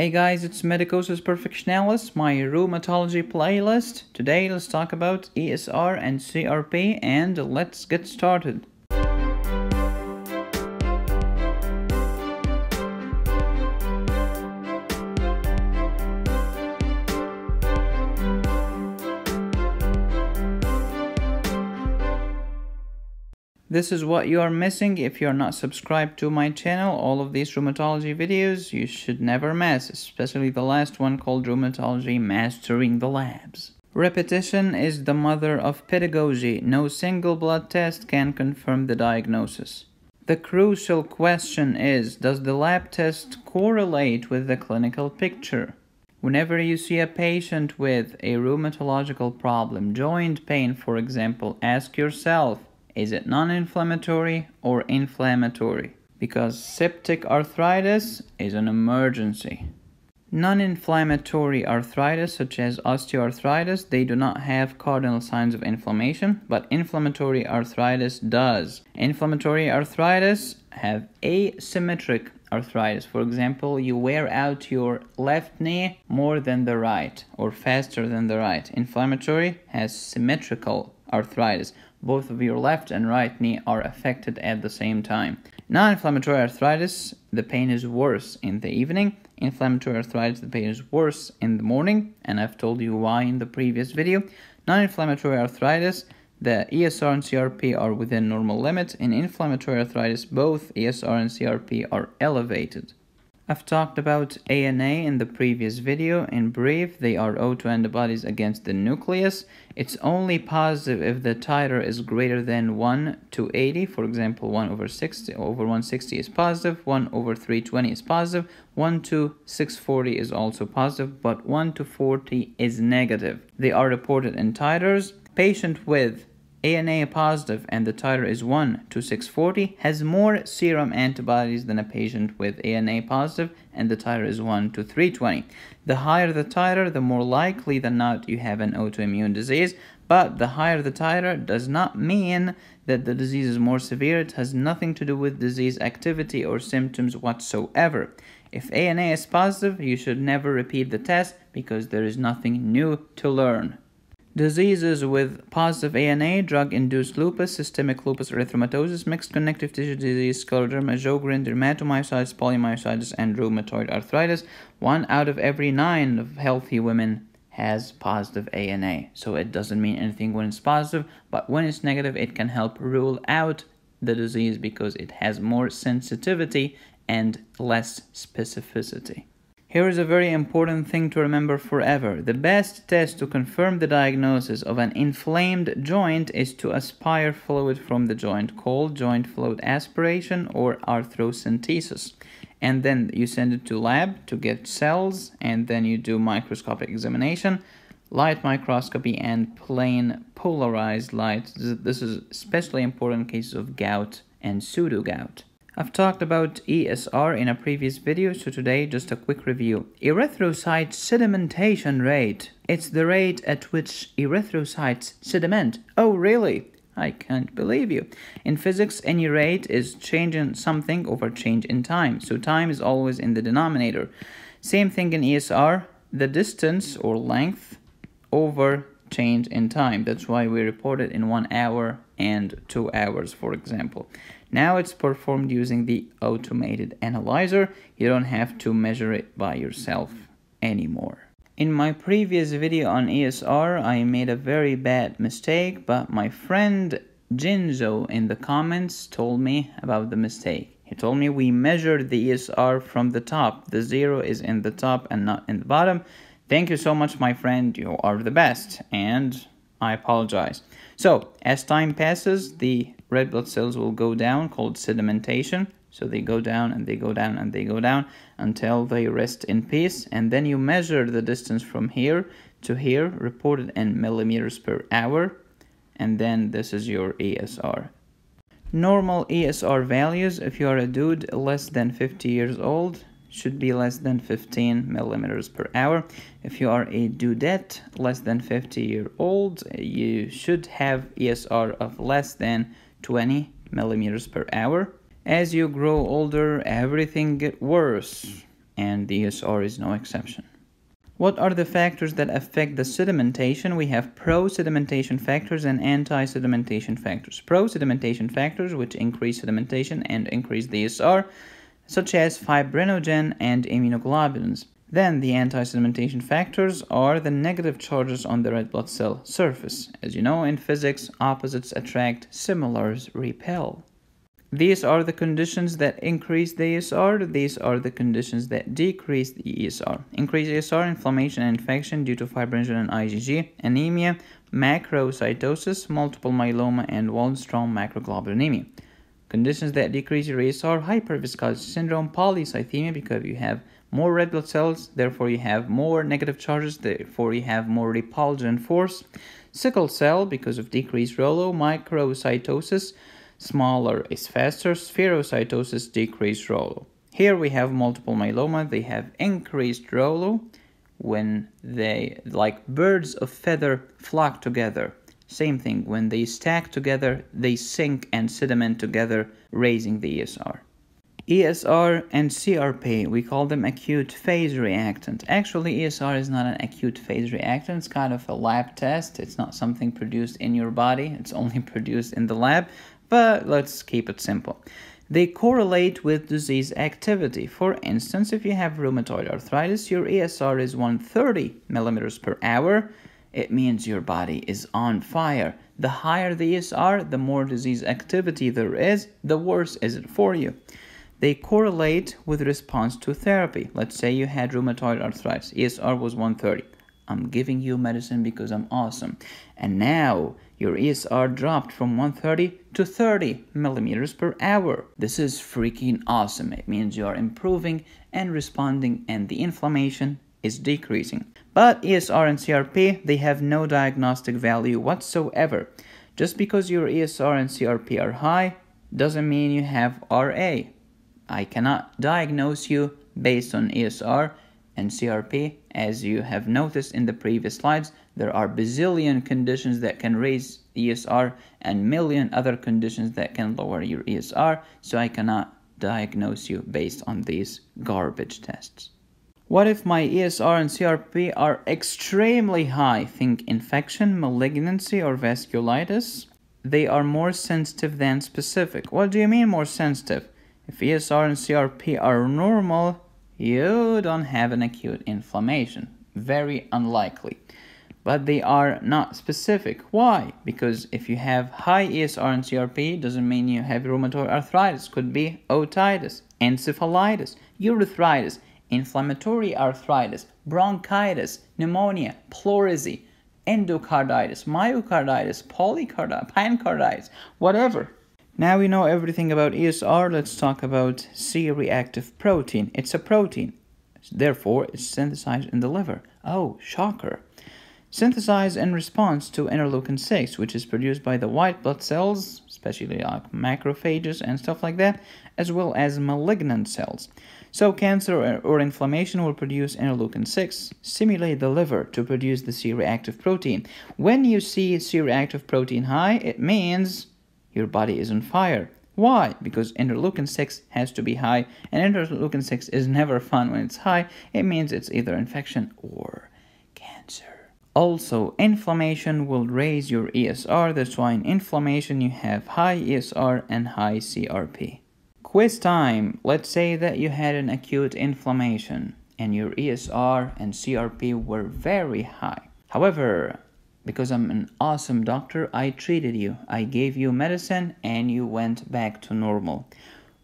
Hey guys, it's Medicosis Perfectionalis, my rheumatology playlist. Today let's talk about ESR and CRP and let's get started. This is what you are missing if you are not subscribed to my channel. All of these rheumatology videos you should never miss, especially the last one called Rheumatology Mastering the Labs. Repetition is the mother of pedagogy. No single blood test can confirm the diagnosis. The crucial question is, does the lab test correlate with the clinical picture? Whenever you see a patient with a rheumatological problem, joint pain for example, ask yourself, is it non-inflammatory or inflammatory? Because septic arthritis is an emergency. Non-inflammatory arthritis, such as osteoarthritis, they do not have cardinal signs of inflammation, but inflammatory arthritis does. Inflammatory arthritis have asymmetric arthritis. For example, you wear out your left knee more than the right or faster than the right. Inflammatory has symmetrical arthritis. Both of your left and right knee are affected at the same time. Non-inflammatory arthritis, the pain is worse in the evening. Inflammatory arthritis, the pain is worse in the morning, and I've told you why in the previous video. Non-inflammatory arthritis, the ESR and CRP are within normal limits. In inflammatory arthritis, both ESR and CRP are elevated. I've talked about ANA in the previous video. In brief, they are autoantibodies against the nucleus. It's only positive if the titer is greater than 1 to 80. For example, 1/160 is positive, 1/320 is positive, 1/640 is also positive, but 1/40 is negative. They are reported in titers. Patient with ANA positive and the titer is 1/640 has more serum antibodies than a patient with ANA positive and the titer is 1/320. The higher the titer, the more likely than not you have an autoimmune disease, but the higher the titer does not mean that the disease is more severe. It has nothing to do with disease activity or symptoms whatsoever. If ANA is positive, you should never repeat the test because there is nothing new to learn. Diseases with positive ANA, drug-induced lupus, systemic lupus erythematosus, mixed connective tissue disease, scleroderma, Sjogren, dermatomyositis, polymyositis, and rheumatoid arthritis. 1 out of every 9 of healthy women has positive ANA. So it doesn't mean anything when it's positive, but when it's negative, it can help rule out the disease because it has more sensitivity and less specificity. Here is a very important thing to remember forever. The best test to confirm the diagnosis of an inflamed joint is to aspire fluid from the joint, called joint fluid aspiration or arthrocentesis. And then you send it to lab to get cells, and then you do microscopic examination, light microscopy, and plain polarized light. This is especially important in cases of gout and pseudo-gout. I've talked about ESR in a previous video, so today just a quick review. Erythrocyte sedimentation rate. It's the rate at which erythrocytes sediment. Oh, really? I can't believe you. In physics, any rate is change in something over change in time. So time is always in the denominator. Same thing in ESR, the distance or length over change in time. That's why we report it in 1 hour and 2 hours, for example. Now it's performed using the automated analyzer. You don't have to measure it by yourself anymore. In my previous video on ESR, I made a very bad mistake, but my friend Jinzo in the comments told me about the mistake. He told me we measured the ESR from the top. The zero is in the top and not in the bottom. Thank you so much, my friend. You are the best. And I apologize. So, as time passes, the red blood cells will go down, called sedimentation. So they go down and they go down and they go down until they rest in peace. And then you measure the distance from here to here, reported in millimeters per hour. And then this is your ESR. Normal ESR values, if you are a dude less than 50 years old, should be less than 15 millimeters per hour. If you are a dudette less than 50 years old, you should have ESR of less than 20 millimeters per hour. As you grow older, everything gets worse, and the ESR is no exception. What are the factors that affect the sedimentation? We have pro-sedimentation factors and anti-sedimentation factors. Pro-sedimentation factors, which increase sedimentation and increase the ESR, such as fibrinogen and immunoglobulins. Then the anti-sedimentation factors are the negative charges on the red blood cell surface. As you know, in physics, opposites attract, similars repel. These are the conditions that increase the ESR. These are the conditions that decrease the ESR. Increased ESR, inflammation and infection due to fibrinogen and IgG, anemia, macrocytosis, multiple myeloma, and Waldenström macroglobulinemia. Conditions that decrease your ESR, hyperviscosity syndrome, polycythemia, because you have more red blood cells, therefore you have more negative charges, therefore you have more repulsion force. Sickle cell, because of decreased ROLO, microcytosis, smaller is faster, spherocytosis, decreased ROLO. Here we have multiple myeloma, they have increased ROLO when they, like birds of feather, flock together. Same thing, when they stack together, they sink and sediment together, raising the ESR. ESR and CRP, we call them acute phase reactant. Actually, ESR is not an acute phase reactant. It's kind of a lab test. It's not something produced in your body. It's only produced in the lab. But let's keep it simple. They correlate with disease activity. For instance, if you have rheumatoid arthritis, your ESR is 130 millimeters per hour. It means your body is on fire. The higher the ESR, the more disease activity there is, the worse is it for you. They correlate with response to therapy. Let's say you had rheumatoid arthritis. ESR was 130. I'm giving you medicine because I'm awesome. And now your ESR dropped from 130 to 30 millimeters per hour. This is freaking awesome. It means you are improving and responding, and the inflammation is decreasing. But ESR and CRP, they have no diagnostic value whatsoever. Just because your ESR and CRP are high doesn't mean you have RA. I cannot diagnose you based on ESR and CRP. As you have noticed in the previous slides, there are bazillion conditions that can raise ESR and million other conditions that can lower your ESR, so I cannot diagnose you based on these garbage tests. What if my ESR and CRP are extremely high? Think infection, malignancy, or vasculitis. They are more sensitive than specific. What do you mean more sensitive? If ESR and CRP are normal, you don't have an acute inflammation. Very unlikely. But they are not specific. Why? Because if you have high ESR and CRP, doesn't mean you have rheumatoid arthritis. Could be otitis, encephalitis, urethritis, inflammatory arthritis, bronchitis, pneumonia, pleurisy, endocarditis, myocarditis, polycarditis, pancarditis, whatever. Now we know everything about ESR, let's talk about C-reactive protein. It's a protein, therefore it's synthesized in the liver. Oh, shocker. Synthesized in response to interleukin-6, which is produced by the white blood cells, especially like macrophages and stuff like that, as well as malignant cells. So cancer or inflammation will produce interleukin-6, stimulate the liver to produce the C-reactive protein. When you see C-reactive protein high, it means your body is on fire. Why? Because interleukin-6 has to be high, and interleukin-6 is never fun when it's high. It means it's either infection or cancer. Also, inflammation will raise your ESR. That's why in inflammation you have high ESR and high CRP. Quiz time. Let's say that you had an acute inflammation and your ESR and CRP were very high. However, because I'm an awesome doctor, I treated you. I gave you medicine and you went back to normal.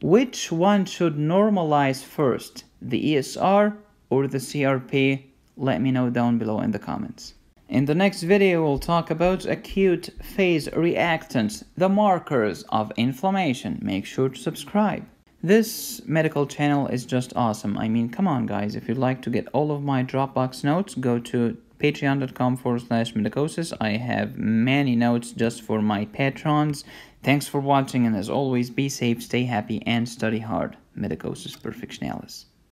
Which one should normalize first, the ESR or the CRP? Let me know down below in the comments. In the next video, we'll talk about acute phase reactants, the markers of inflammation. Make sure to subscribe. This medical channel is just awesome. I mean, come on, guys. If you'd like to get all of my Dropbox notes, go to patreon.com/medicosis. I have many notes just for my patrons. Thanks for watching, and as always, be safe, stay happy, and study hard. Medicosis Perfectionalis.